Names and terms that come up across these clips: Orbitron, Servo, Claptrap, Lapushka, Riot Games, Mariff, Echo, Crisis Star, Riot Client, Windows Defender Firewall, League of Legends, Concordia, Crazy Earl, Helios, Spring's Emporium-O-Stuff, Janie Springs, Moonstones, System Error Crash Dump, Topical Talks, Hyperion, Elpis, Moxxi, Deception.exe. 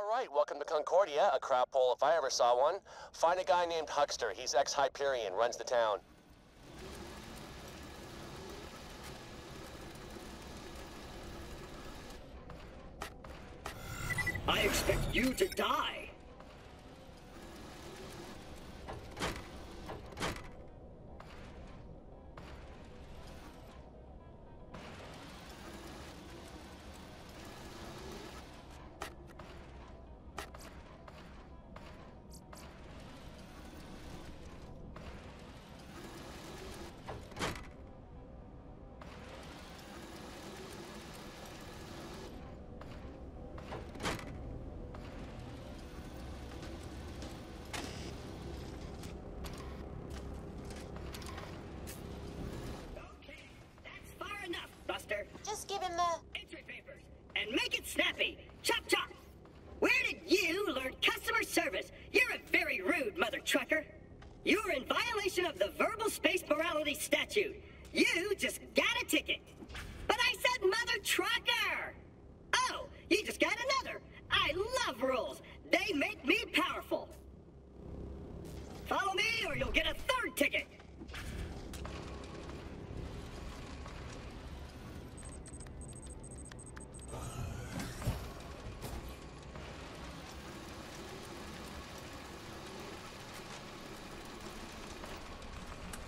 Alright, welcome to Concordia, a crowd poll if I ever saw one. Find a guy named Huckster, he's ex-Hyperion, runs the town. I expect you to die! Just give him the entry papers and make it snappy. Chop chop. Where did you learn customer service? You're a very rude mother trucker. You're in violation of the verbal space morality statute. You just got a ticket. But I said mother trucker. Oh, you just got another. I love rules. They make me powerful. Follow me or you'll get a third ticket.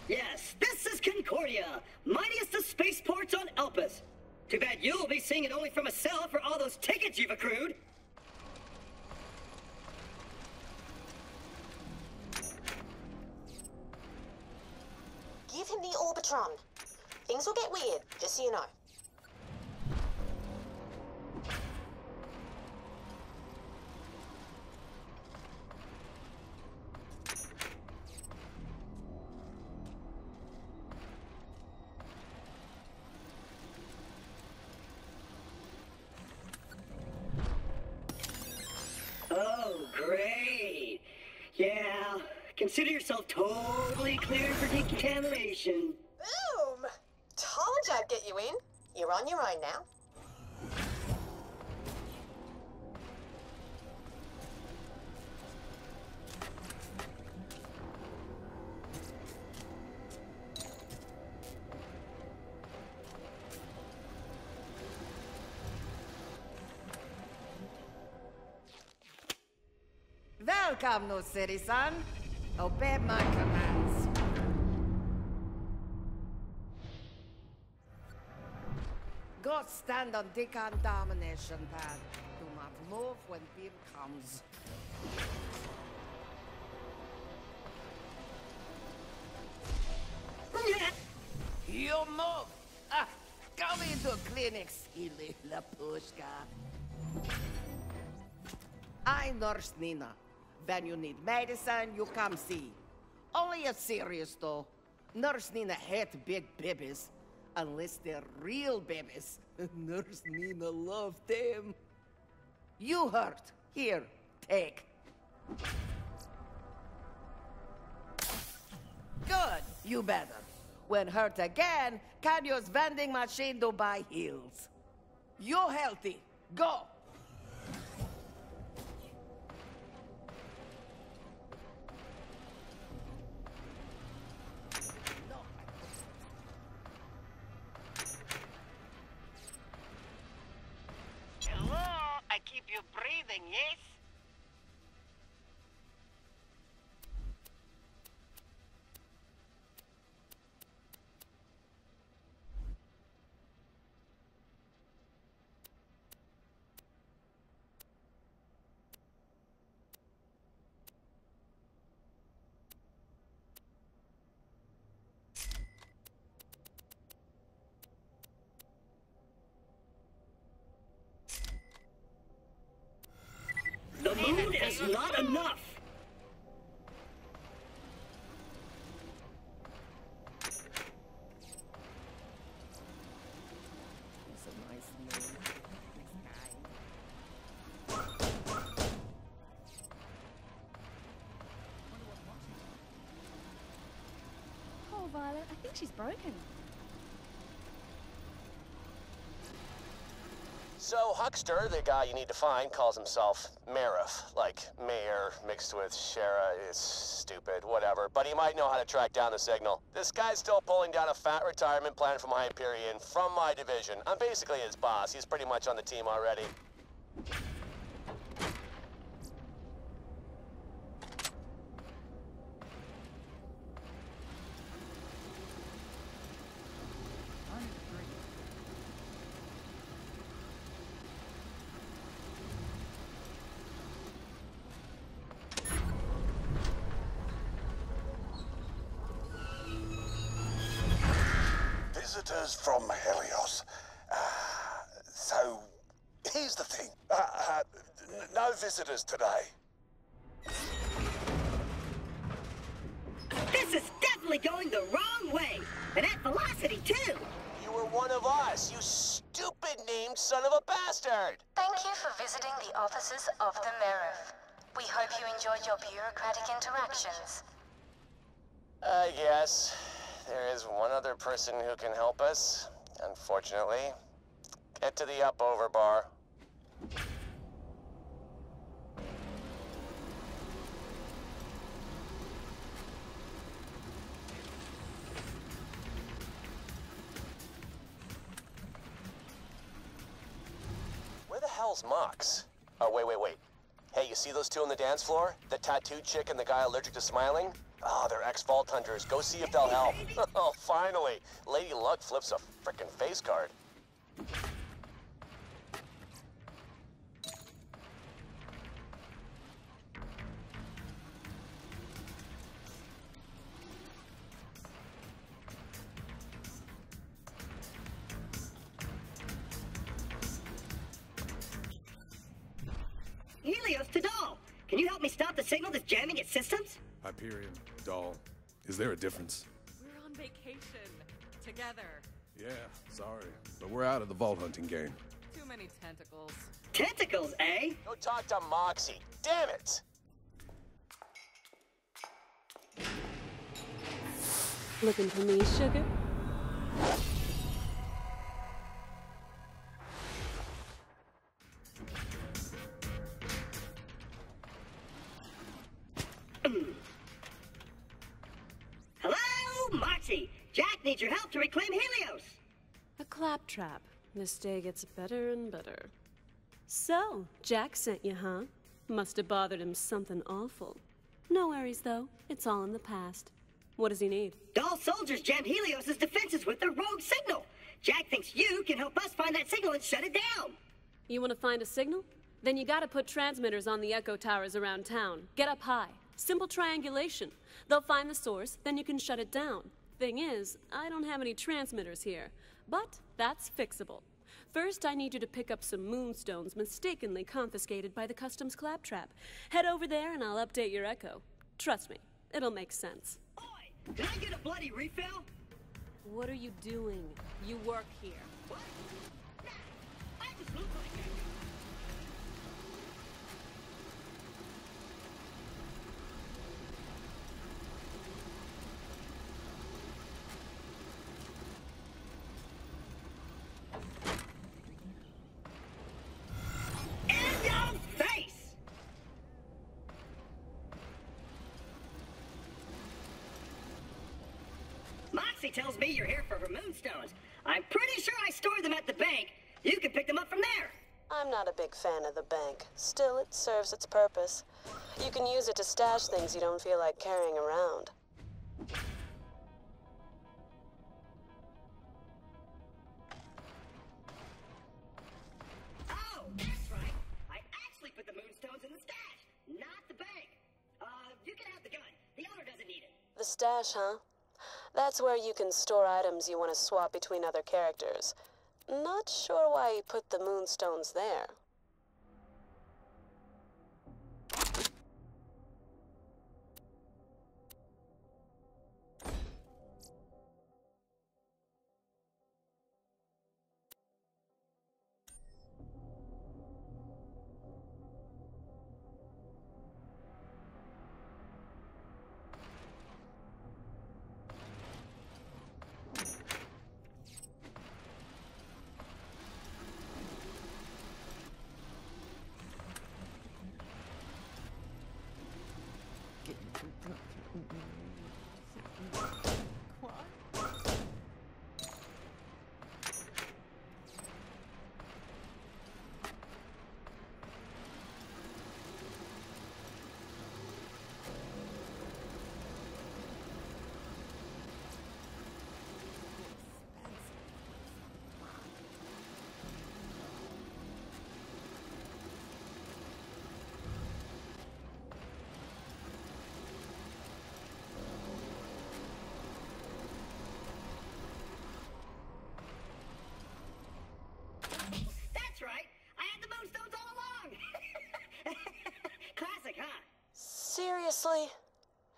Yes, this is Concordia, mightiest of spaceports on Elpis. Too bad you'll be seeing it only from a cell for all those tickets you've accrued. Give him the Orbitron. Things will get weird, just so you know. Great. Yeah, consider yourself totally cleared for decontamination. Boom! Told you I'd get you in. You're on your own now. Welcome, new citizen. Obey my commands. Go stand on decontamination pad. Do not move when beam comes. You move! Ah, come into clinics, silly lapushka. I nurse Nina. When you need medicine, you come see. Only it's serious, though. Nurse Nina hates big babies. Unless they're real babies. Nurse Nina loves them. You hurt. Here, take. Good. You better. When hurt again, can use vending machine to buy heals. You healthy. Go. Yes? The moon is not enough! Poor Violet, I think she's broken. So Huckster, the guy you need to find, calls himself Mariff, like mayor mixed with Shara. It's stupid, whatever, but he might know how to track down the signal. This guy's still pulling down a fat retirement plan from Hyperion, from my division. I'm basically his boss. He's pretty much on the team already. Visitors from Helios. So, here's the thing. No visitors today. This is definitely going the wrong way, and at velocity too. You were one of us, you stupid named son of a bastard. Thank you for visiting the offices of the Mariff. We hope you enjoyed your bureaucratic interactions. I guess. There is one other person who can help us, unfortunately. Get to the up-over bar. Where the hell's Mox? Oh, wait. Hey, you see those two on the dance floor? The tattooed chick and the guy allergic to smiling? Oh, they're ex-Vault Hunters. Go see if they'll help. Oh, finally. Lady Luck flips a frickin' face card. Helios to Doll. Can you help me stop the signal that's jamming its systems? Hyperion, Doll, is there a difference? We're on vacation. Together. Yeah, sorry. But we're out of the vault hunting game. Too many tentacles. Tentacles, eh? Go talk to Moxxi. Damn it! Looking for me, sugar? Need your help to reclaim Helios! A claptrap. This day gets better and better. So, Jack sent you, huh? Must have bothered him something awful. No worries, though. It's all in the past. What does he need? Doll soldiers jam Helios' defenses with their rogue signal! Jack thinks you can help us find that signal and shut it down! You want to find a signal? Then you gotta put transmitters on the echo towers around town. Get up high. Simple triangulation. They'll find the source, then you can shut it down. Thing is, I don't have any transmitters here, but that's fixable. First, I need you to pick up some Moonstones mistakenly confiscated by the customs claptrap. Head over there and I'll update your Echo. Trust me, it'll make sense. Oi! Can I get a bloody refill? What are you doing? You work here. What? Nah, I just look like that. Tells me you're here for her moonstones. I'm pretty sure I stored them at the bank. You can pick them up from there. I'm not a big fan of the bank. Still, it serves its purpose. You can use it to stash things you don't feel like carrying around. Oh, that's right. I actually put the moonstones in the stash, not the bank. You can have the gun. The owner doesn't need it. The stash, huh? That's where you can store items you want to swap between other characters. Not sure why you put the moonstones there. Seriously?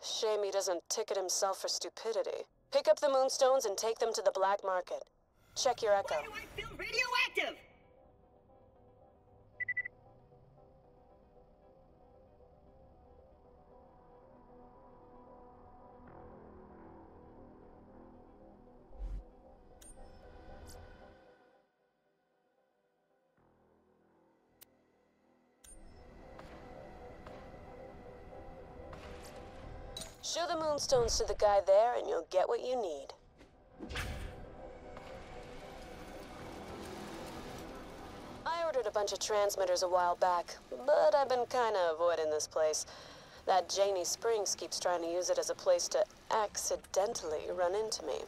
Shame he doesn't ticket himself for stupidity. Pick up the Moonstones and take them to the black market. Check your Echo. Why do I feel radioactive? Show the Moonstones to the guy there, and you'll get what you need. I ordered a bunch of transmitters a while back, but I've been kinda avoiding this place. That Janie Springs keeps trying to use it as a place to accidentally run into me.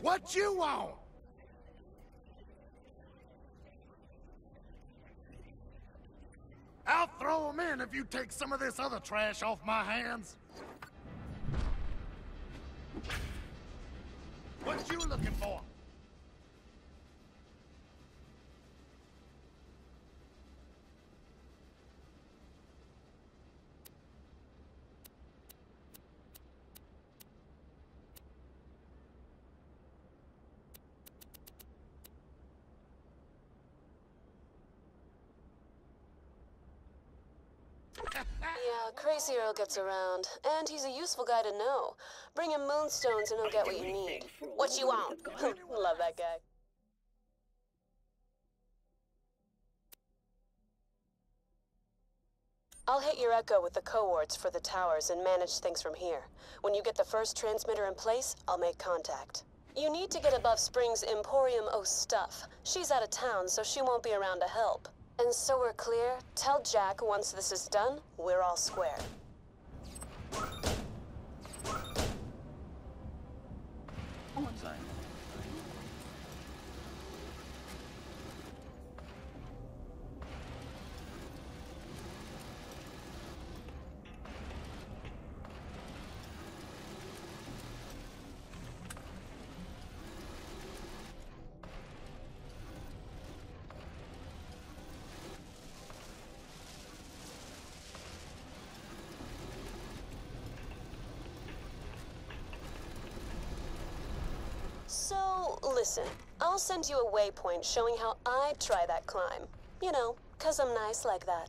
What you want? I'll throw them in if you take some of this other trash off my hands. What you looking for? Crazy Earl gets around, and he's a useful guy to know. Bring him Moonstones and he'll get what you need. What you want? Love that guy. I'll hit your Echo with the coords for the towers and manage things from here. When you get the first transmitter in place, I'll make contact. You need to get above Spring's Emporium-O-Stuff. She's out of town, so she won't be around to help. And so we're clear, tell Jack once this is done, we're all square. Listen, I'll send you a waypoint showing how I'd try that climb. You know, 'cause I'm nice like that.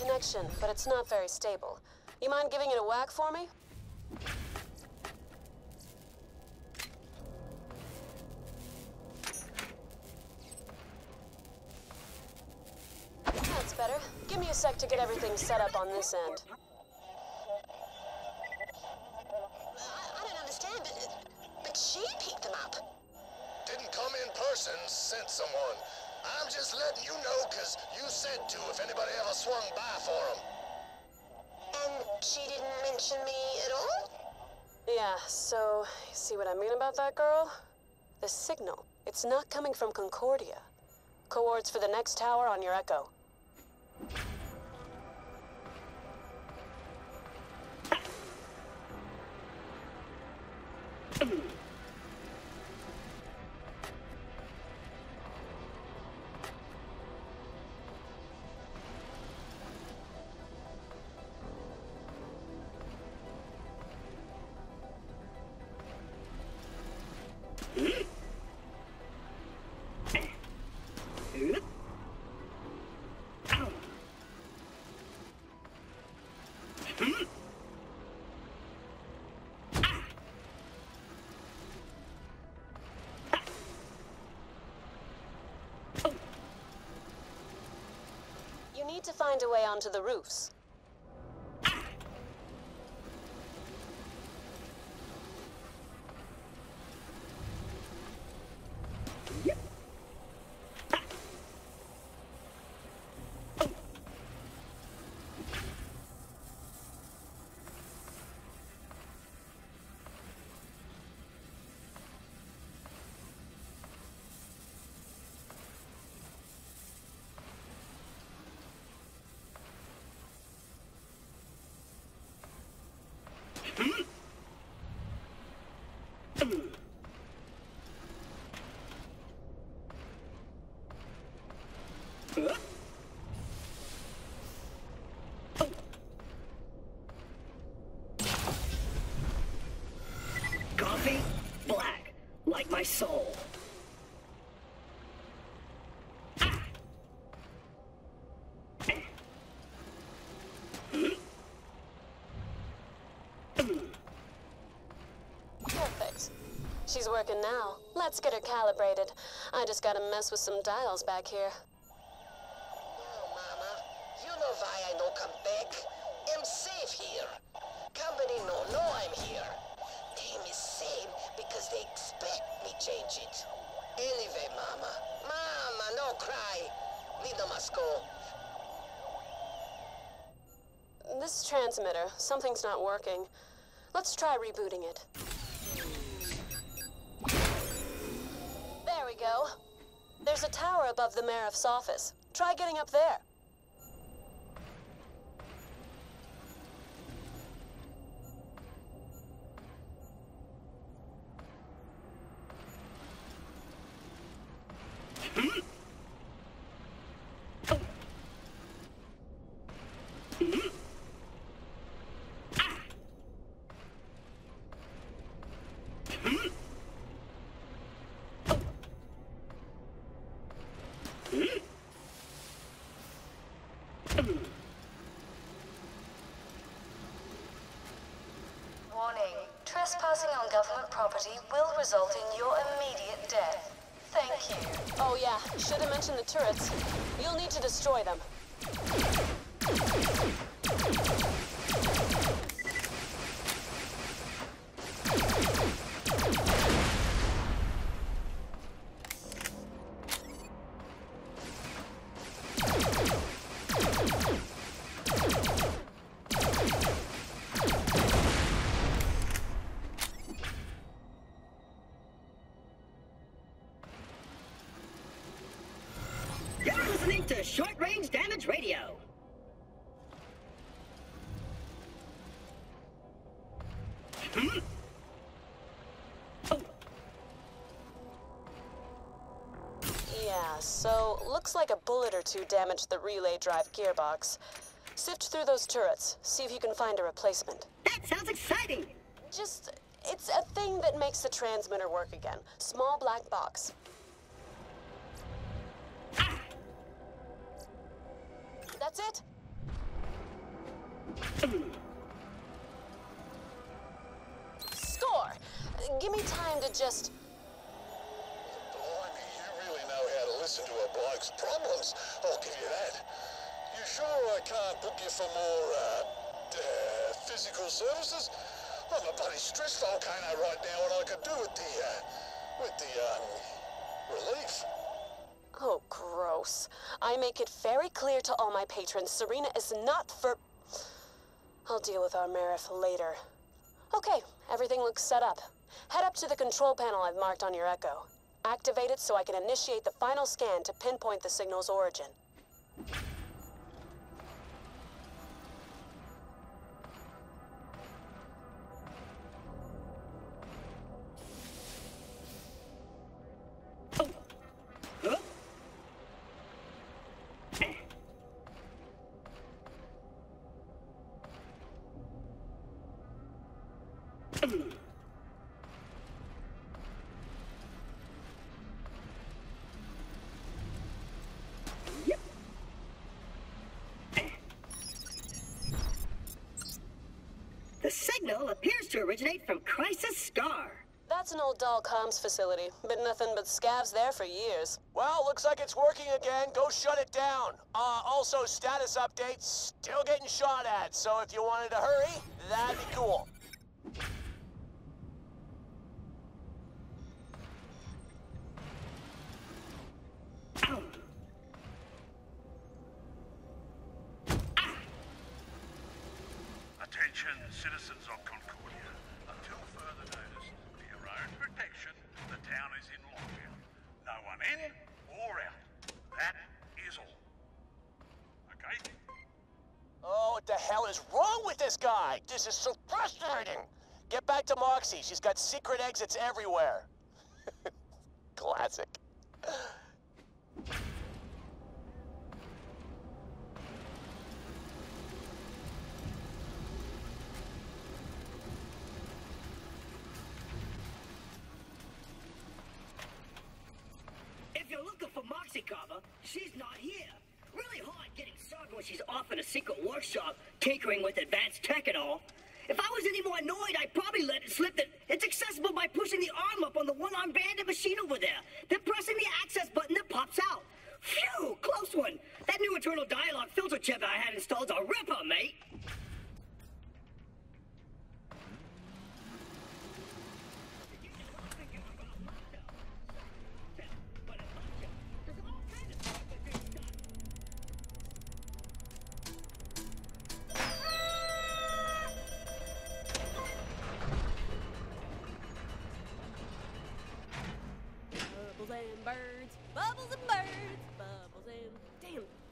Connection, but it's not very stable. You mind giving it a whack for me? That's better. Give me a sec to get everything set up on this end. I don't understand, but she picked them up. Didn't come in person, sent someone. I'm just letting you know, 'cause you said to if anybody ever swung by for him. And she didn't mention me at all? Yeah, so, you see what I mean about that girl? The signal, it's not coming from Concordia. Coords for the next tower on your Echo. to find a way onto the roofs. Coffee? Black, like my soul. She's working now. Let's get her calibrated. I just gotta mess with some dials back here. No, Mama. You know why I no come back. I'm safe here. Company no know I'm here. Name is same because they expect me change it. Anyway, Mama. Mama, no cry. Neither must go. This transmitter, something's not working. Let's try rebooting it. Go. There's a tower above the Mariff's office. Try getting up there. Trespassing on government property will result in your immediate death. Thank you. Oh yeah, should have mentioned the turrets. You'll need to destroy them. Short-range damage radio. Yeah, so looks like a bullet or two damaged the relay drive gearbox. Sift through those turrets, see if you can find a replacement. That sounds exciting! Just, it's a thing that makes the transmitter work again. Small black box. That's it. Score! Give me time to just... Blarg, you really know how to listen to a bloke's problems. I'll give you that. You sure I can't book you for more, physical services? I'm a bloody stress volcano right now, and I could do with the relief. Oh, gross. I make it very clear to all my patrons, Serena is not for... I'll deal with our Mariff later. Okay, everything looks set up. Head up to the control panel I've marked on your Echo. Activate it so I can initiate the final scan to pinpoint the signal's origin. The signal appears to originate from Crisis Star. That's It's an old doll comms facility, but nothing but scavs there for years. Well, looks like it's working again. Go shut it down. Also, status updates, still getting shot at, so if you wanted to hurry, that'd be cool. Attention, citizens of Concordia. Until further notice, for your own protection, the town is in lockdown. No one in or out. That is all. Okay? Oh, what the hell is wrong with this guy? This is so frustrating. Get back to Moxxi. She's got secret exits everywhere. Classic. She's not here. Really hard getting started when she's off in a secret workshop, tinkering with advanced tech and all. If I was any more annoyed, I'd probably let it slip that it's accessible by pushing the arm up on the one-armed bandit machine over there, then pressing the access button that pops out. Phew, close one. That new internal dialogue filter chip I had installed's a ripper, mate.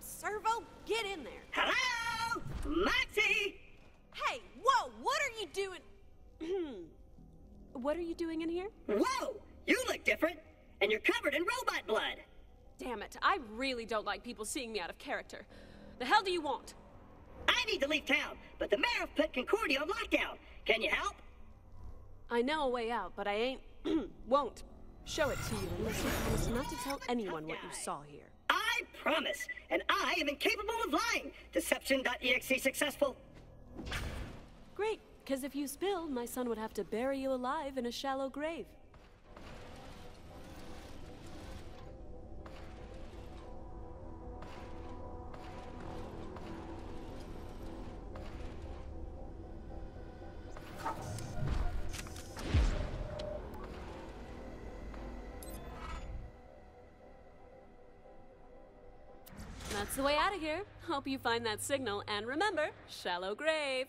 Servo, get in there. Hello, Moxxi. Hey, whoa! What are you doing? What are you doing in here? Whoa! You look different, and you're covered in robot blood. Damn it! I really don't like people seeing me out of character. The hell do you want? I need to leave town, but the Mariff put Concordia on lockdown. Can you help? I know a way out, but I ain't. Won't show it to you unless you promise not to tell anyone what you saw here. I promise, and I am incapable of lying. Deception.exe successful. Great, because if you spill, my son would have to bury you alive in a shallow grave. That's the way out of here. Hope you find that signal, and remember, shallow grave.